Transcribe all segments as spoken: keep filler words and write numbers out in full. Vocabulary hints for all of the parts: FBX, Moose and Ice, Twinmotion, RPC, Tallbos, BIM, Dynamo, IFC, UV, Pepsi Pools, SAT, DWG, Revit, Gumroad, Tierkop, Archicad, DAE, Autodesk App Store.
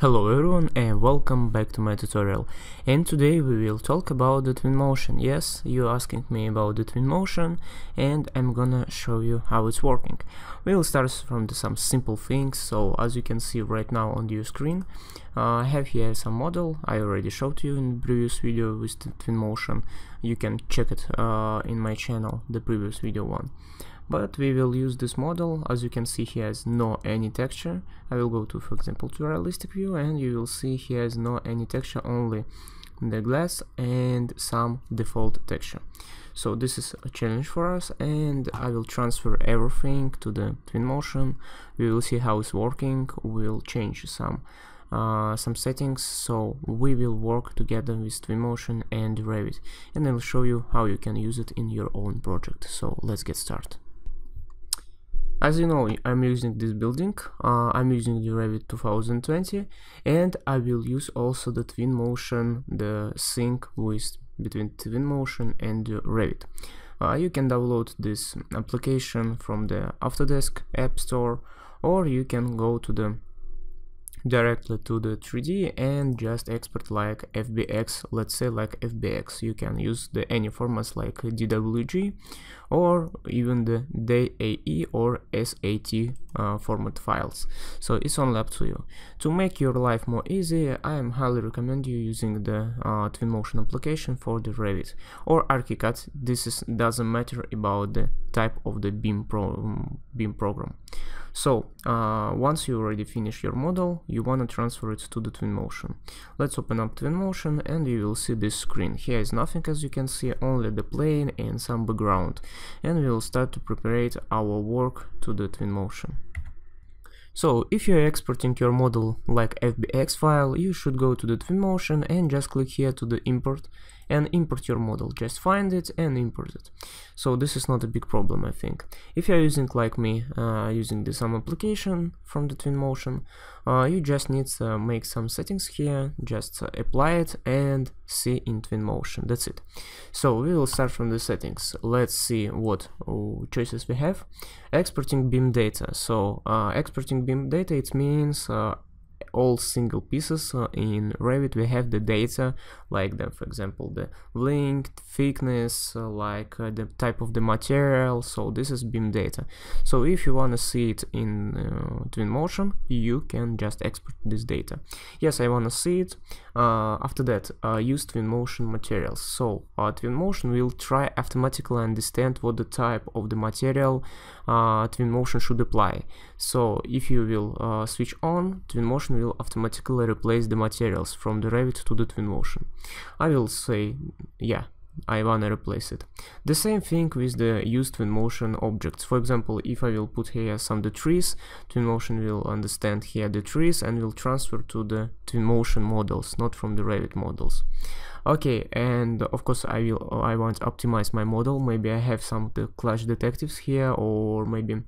Hello everyone and welcome back to my tutorial, and today we will talk about the Twinmotion. Yes, you're asking me about the Twinmotion and I'm gonna show you how it's working. We will start from the, some simple things. So as you can see right now on your screen, uh, I have here some model I already showed you in the previous video with the Twinmotion. You can check it uh, in my channel, the previous video one. But we will use this model. As you can see, he has no any texture. I will go to, for example, to realistic view, and you will see he has no any texture, only the glass and some default texture. So this is a challenge for us, and I will transfer everything to the Twinmotion. We will see how it's working. We'll change some Uh, some settings, so we will work together with Twinmotion and Revit, and I'll show you how you can use it in your own project. So let's get started. As you know, I'm using this building, uh, I'm using the Revit two thousand twenty, and I will use also the Twinmotion, the sync with between Twinmotion and Revit. Uh, you can download this application from the Autodesk App Store, or you can go to the directly to the three D and just export like F B X, let's say like F B X. You can use the any formats like D W G or even the D A E or S A T uh, format files. So it's only up to you. To make your life more easy, I am highly recommend you using the uh, Twinmotion application for the Revit or Archicad. This is, doesn't matter about the type of the BIM pro BIM program. So uh, once you already finish your model, you want to transfer it to the Twinmotion. Let's open up Twinmotion, and you will see this screen. Here is nothing, as you can see, only the plane and some background, and we will start to prepare our work to the Twinmotion. So if you are exporting your model like F B X file, you should go to the Twinmotion and just click here to the import and import your model. Just find it and import it. So this is not a big problem, I think. If you are using like me, uh, using the some application from the Twinmotion, uh, you just need to make some settings here, just apply it and see in Twinmotion. That's it. So we will start from the settings. Let's see what oh, choices we have. Exporting BIM data. So uh, exporting BIM data, it means uh, all single pieces. Uh, in Revit we have the data like the, for example, the length, thickness, uh, like uh, the type of the material. So this is BIM data. So if you want to see it in uh, Twinmotion, you can just export this data. Yes, I want to see it. Uh, after that, uh, use Twinmotion materials. So uh, Twinmotion will try automatically understand what the type of the material uh, Twinmotion should apply. So if you will uh, switch on, Twinmotion will automatically replace the materials from the Revit to the Twinmotion. I will say, yeah, I wanna replace it. The same thing with the used Twinmotion objects. For example, if I will put here some the trees, Twinmotion will understand here the trees and will transfer to the Twinmotion models, not from the Revit models. Okay, and of course I will. I want to optimize my model. Maybe I have some of the clash detectives here, or maybe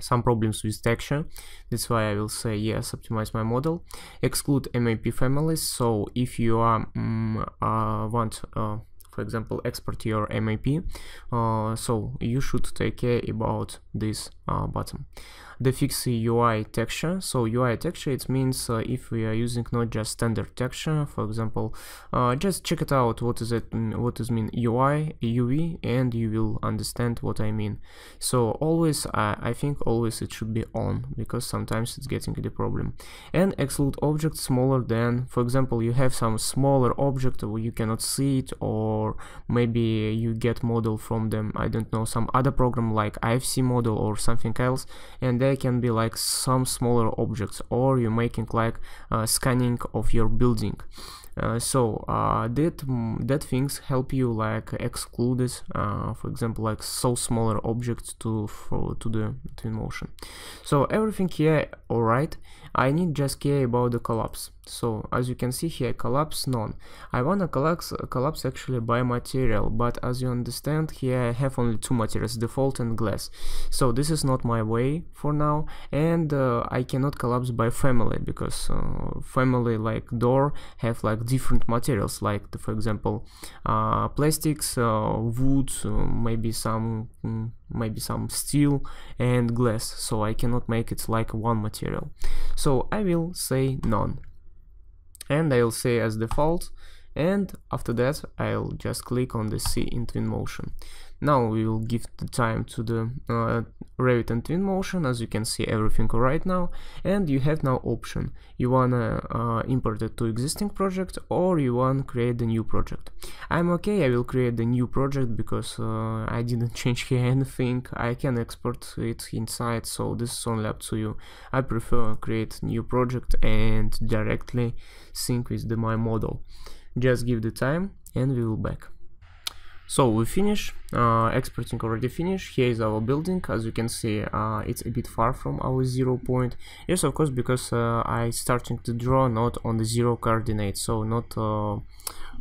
some problems with texture. That's why I will say yes, optimize my model. Exclude M A P families. So if you are um, uh, want uh, for example, export your M A P, uh, so you should take care about this uh, button. The fix U I texture. So U I texture, it means uh, if we are using not just standard texture, for example, uh, just check it out what is it, what is mean U I, U V, and you will understand what I mean. So always, uh, I think always it should be on, because sometimes it's getting the problem. And exclude objects smaller than, for example, you have some smaller object where you cannot see it, or or maybe you get model from them, I don't know, some other program like I F C model or something else, and they can be like some smaller objects, or you're making like uh, scanning of your building. Uh, so uh, that that things help you like exclude it, uh, for example, like so smaller objects to for, to the Twinmotion. So everything here, all right. I need just care about the collapse. So as you can see here, collapse none. I wanna collapse collapse actually by material, but as you understand here, I have only two materials, default and glass. So this is not my way for now, and uh, I cannot collapse by family, because uh, family like door have like different materials, like the, for example, uh, plastics, uh, wood, uh, maybe some mm, maybe some steel and glass. So I cannot make it like one material. So I will say none. and I'll say as default, and after that I'll just click on the C in Twinmotion. Now we will give the time to the uh, Revit and Twinmotion. As you can see, everything right now, and you have now option. You wanna uh, import it to existing project, or you wanna create a new project. I'm okay, I will create a new project because uh, I didn't change here anything. I can export it inside, so this is only up to you. I prefer create new project and directly sync with the my model. Just give the time and we will back. So we finish, uh, exporting already finished. Here is our building. As you can see, uh, it's a bit far from our zero point. Yes, of course, because uh, I starting to draw not on the zero coordinate, so not uh,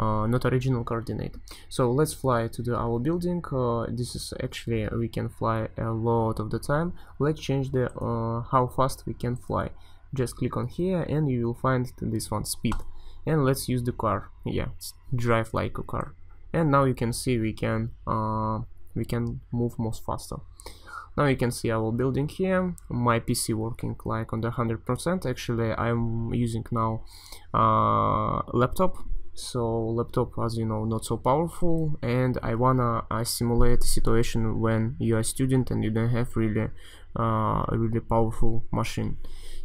uh, not original coordinate. So let's fly to the, our building. Uh, this is actually, we can fly a lot of the time. Let's change the uh, how fast we can fly. Just click on here and you will find this one, speed. And let's use the car. Yeah, drive like a car. And now you can see we can uh, we can move most faster. Now you can see our building here. My P C working like on the one hundred percent. Actually, I'm using now uh, laptop. So laptop, as you know, not so powerful, and I wanna I simulate a situation when you're a student and you don't have really uh, a really powerful machine.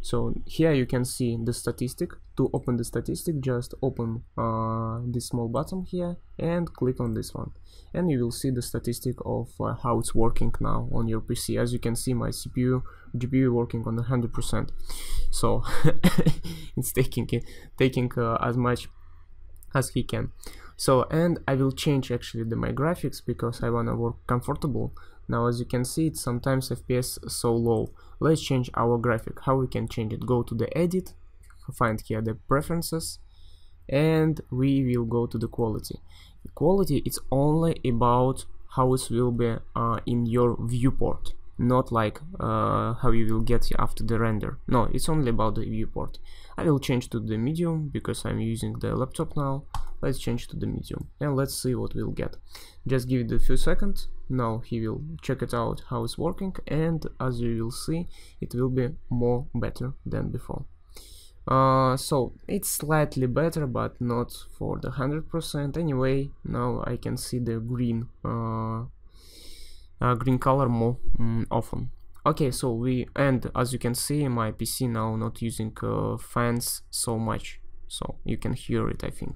So here you can see the statistic. To open the statistic, just open uh, this small button here and click on this one, and you will see the statistic of uh, how it's working now on your P C. As you can see, my C P U, G P U working on one hundred percent. So it's taking it, taking uh, as much as he can. So, and I will change actually the my graphics because I wanna work comfortable. Now as you can see, it's sometimes F P S so low. Let's change our graphic. How we can change it? Go to the edit, find here the preferences, and we will go to the quality. The quality is only about how it will be uh, in your viewport, not like uh, how you will get after the render. No, it's only about the viewport. I will change to the medium because I'm using the laptop now. Let's change to the medium and let's see what we'll get. Just give it a few seconds. Now he will check it out how it's working, and as you will see, it will be more better than before. Uh, so it's slightly better, but not for the one hundred percent. Anyway, now I can see the green uh, Uh, green color more mm, often. Okay, so we, and as you can see, my P C now not using uh, fans so much, so you can hear it, I think.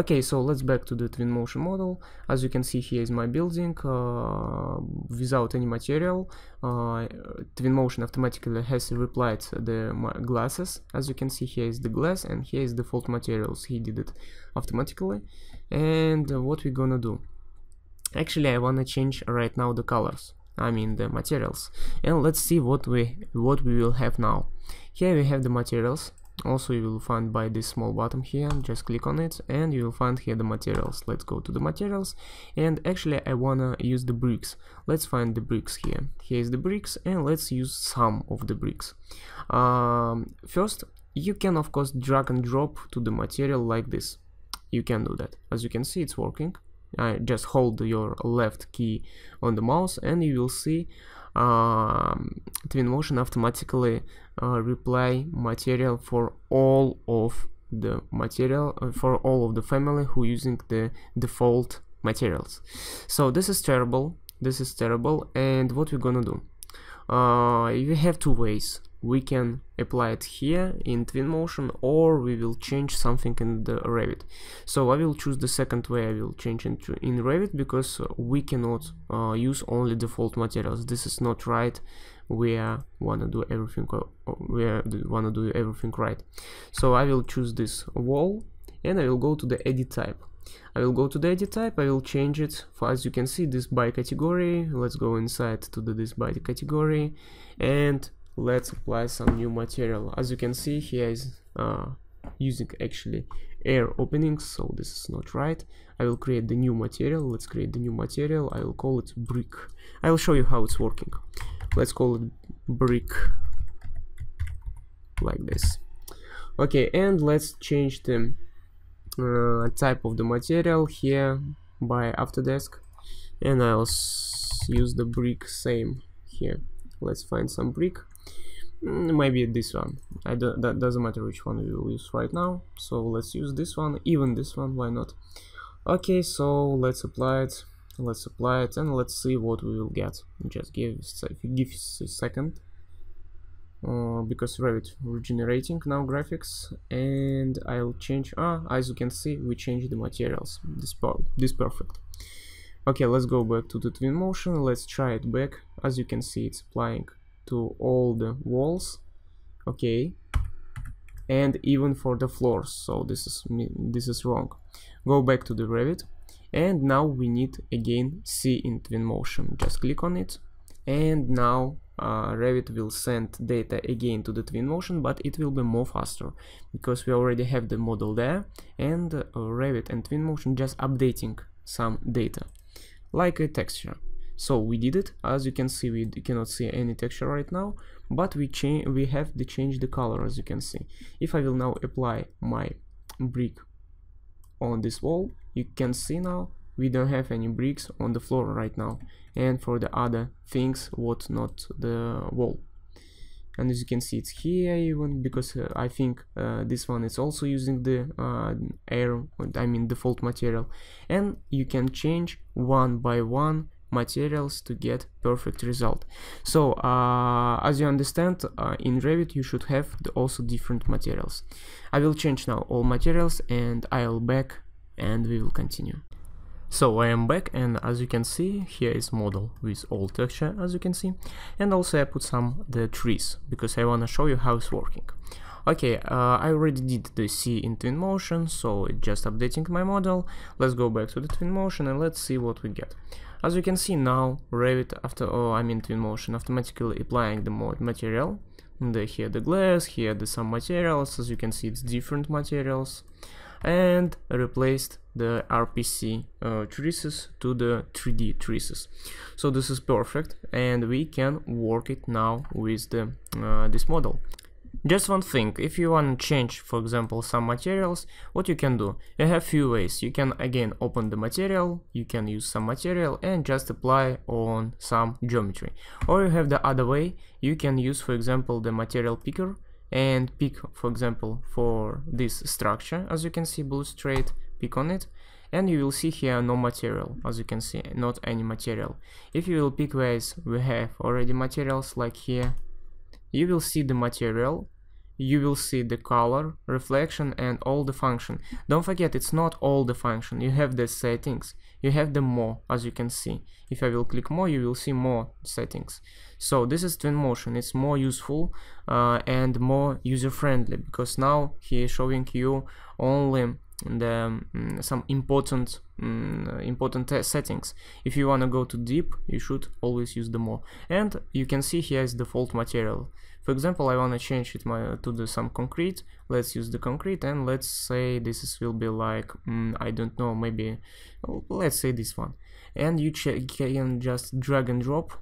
Okay, so let's back to the Twinmotion model. As you can see, here is my building uh, without any material. uh, Twinmotion automatically has replied the my glasses. As you can see, here is the glass and here is default materials. He did it automatically. And uh, what we're gonna do? Actually, I wanna change right now the colors, I mean the materials, and let's see what we what we will have now. Here we have the materials. Also, you will find by this small button here. Just click on it, and you will find here the materials. Let's go to the materials, and actually, I wanna use the bricks. Let's find the bricks here. Here is the bricks, and let's use some of the bricks. Um, first, you can of course drag and drop to the material like this. You can do that. As you can see, it's working. I just hold your left key on the mouse, and you will see uh, Twinmotion automatically uh, reply material for all of the material uh, for all of the family who using the default materials. So this is terrible. This is terrible. And what we're gonna do? Uh, you have two ways. We can apply it here in Twinmotion, or we will change something in the Revit. So I will choose the second way. I will change into in Revit because we cannot uh, use only default materials. This is not right. We uh, wanna do everything. Uh, we uh, wanna do everything right. So I will choose this wall, and I will go to the edit type. I will go to the edit type, I will change it for, as you can see, this by category. Let's go inside to the this by category, and let's apply some new material. As you can see, here is uh, using actually air openings, so this is not right. I will create the new material. Let's create the new material. I will call it brick. I will show you how it's working. Let's call it brick like this. Okay, and let's change the Uh, type of the material here by Autodesk, and I'll use the brick same here. Let's find some brick, maybe this one. I don't, that doesn't matter which one we will use right now, so let's use this one, even this one, why not. Okay, so let's apply it, let's apply it, and let's see what we will get. Just give, give us a second, uh, because Revit regenerating now graphics, and I'll change, ah, as you can see, we changed the materials, this, this perfect. Okay, let's go back to the Twinmotion, let's try it back. As you can see, it's applying to all the walls, okay, and even for the floors, so this is this is wrong. Go back to the Revit, and now we need again C in Twinmotion. Just click on it, and now uh, Revit will send data again to the Twinmotion, but it will be more faster because we already have the model there, and uh, Revit and Twinmotion just updating some data, like a texture. So we did it. As you can see, we cannot see any texture right now, but we change, we have to change the color, as you can see. If I will now apply my brick on this wall, you can see now we don't have any bricks on the floor right now, and for the other things, what not the wall. And as you can see, it's here even, because uh, I think uh, this one is also using the uh, air, I mean default material. And you can change one by one materials to get perfect result. So uh, as you understand, uh, in Revit you should have the also different materials. I will change now all materials, and I'll back, and we will continue. So I am back, and as you can see, here is model with all texture, as you can see, and also I put some the trees because I want to show you how it's working. Okay, uh, I already did the C in Twinmotion, so it's just updating my model. Let's go back to the Twinmotion and let's see what we get. As you can see now, Revit after, oh, I mean Twinmotion automatically applying the mod material. And here the glass, here the some materials, as you can see it's different materials. And replaced the R P C uh, traces to the three D traces. So this is perfect, and we can work it now with the, uh, this model. Just one thing, if you want to change, for example, some materials, what you can do? You have few ways. You can again open the material, you can use some material and just apply on some geometry. Or you have the other way, you can use, for example, the material picker and pick, for example, for this structure, as you can see, blue straight, pick on it, and you will see here no material, as you can see, not any material. If you will pick ways we have already materials, like here, you will see the material, you will see the color, reflection, and all the function. Don't forget, it's not all the function, you have the settings, you have the more, as you can see. If I will click more, you will see more settings. So this is Twinmotion, it's more useful uh, and more user-friendly, because now he is showing you only the, um, some important um, important settings. If you want to go too deep, you should always use the more. And you can see here is default material. For example, I want to change it my, to the, some concrete. Let's use the concrete, and let's say this is, will be like, mm, I don't know, maybe, let's say this one. And you can just drag and drop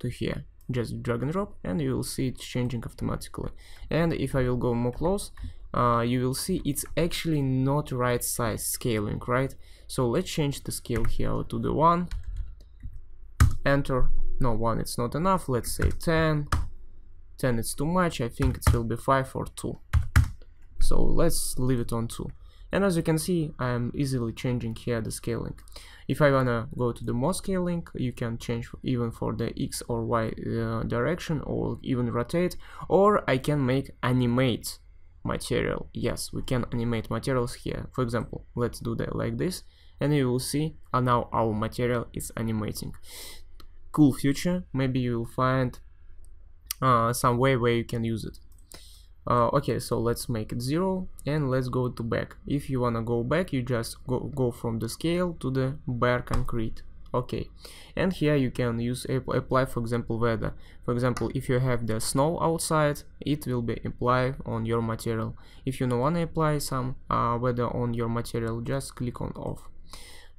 to here. Just drag and drop, and you will see it's changing automatically. And if I will go more close, uh, you will see it's actually not right size scaling, right? So let's change the scale here to the one. Enter. No, one, it's not enough. Let's say ten. ten it's too much, I think it will be five or two, so let's leave it on two. And as you can see, I am easily changing here the scaling. If I wanna go to the more scaling, you can change even for the X or Y uh, direction, or even rotate, or I can make animate material. Yes, we can animate materials here. For example, let's do that like this, and you will see uh, now our material is animating. Cool feature, maybe you will find Uh, some way where you can use it. Uh, okay, so let's make it zero, and let's go to back. If you wanna go back, you just go, go from the scale to the bare concrete. Okay, and here you can use apply, for example, weather. For example, if you have the snow outside, it will be applied on your material. If you don't wanna apply some uh, weather on your material, just click on off.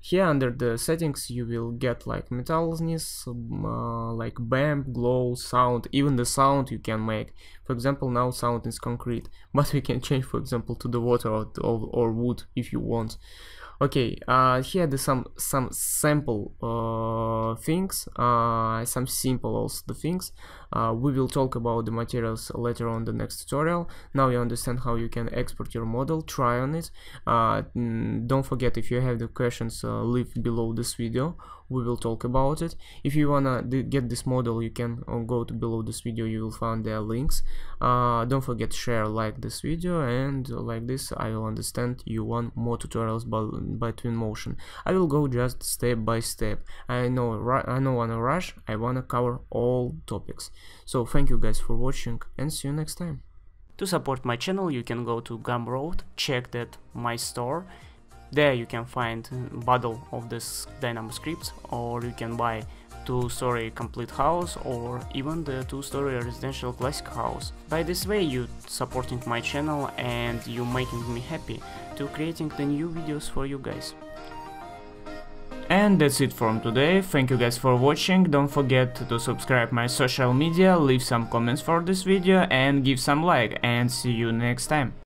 Here under the settings you will get like metalness, uh, like B I M, glow, sound, even the sound you can make. For example, now sound is concrete, but we can change, for example, to the water or, or, or wood if you want. Okay, uh, here there's some some sample uh, things, uh, some simple also the things. Uh, we will talk about the materials later on the next tutorial. Now you understand how you can export your model. Try on it. Uh, don't forget, if you have the questions, uh, leave below this video. We will talk about it. If you wanna get this model, you can uh, go to below this video. You will find the links. Uh, don't forget, share, like this video, and like this, I will understand you want more tutorials by. by Twinmotion. I will go just step by step. I know I don't wanna rush, I wanna cover all topics. So thank you guys for watching, and see you next time. To support my channel, you can go to Gumroad, check that my store. There you can find a bundle of this Dynamo scripts, or you can buy two-story complete house, or even the two-story residential classic house. By this way, you supporting my channel and you making me happy to creating the new videos for you guys. And that's it from today. Thank you guys for watching. Don't forget to subscribe my social media, leave some comments for this video and give some like, and see you next time.